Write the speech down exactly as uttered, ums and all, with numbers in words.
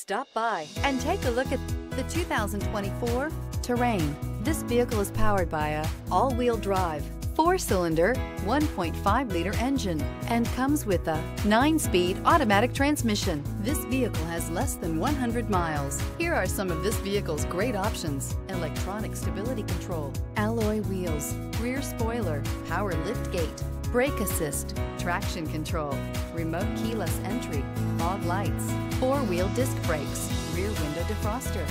Stop by and take a look at the two thousand twenty-four Terrain. This vehicle is powered by a all-wheel drive, four-cylinder, one point five liter engine and comes with a nine-speed automatic transmission. This vehicle has less than one hundred miles. Here are some of this vehicle's great options: electronic stability control, alloy wheels, rear spoiler, power lift gate, brake assist, traction control, remote keyless entry, fog lights, four-wheel disc brakes, rear window defroster.